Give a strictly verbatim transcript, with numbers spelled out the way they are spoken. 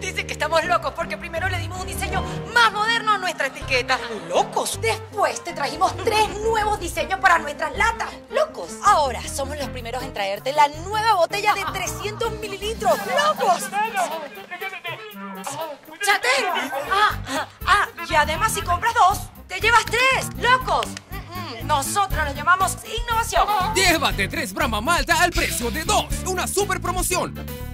Dice que estamos locos porque primero le dimos un diseño más moderno a nuestra etiqueta. ¿Locos? Después te trajimos tres nuevos diseños para nuestras latas. ¿Locos? Ahora somos los primeros en traerte la nueva botella de trescientos mililitros. ¡Locos! ¡Chaten! Ah, ah, ah, y además si compras dos, te llevas tres. ¡Locos! Nosotros lo llamamos innovación. Llévate tres Brahma Malta al precio de dos. Una super promoción.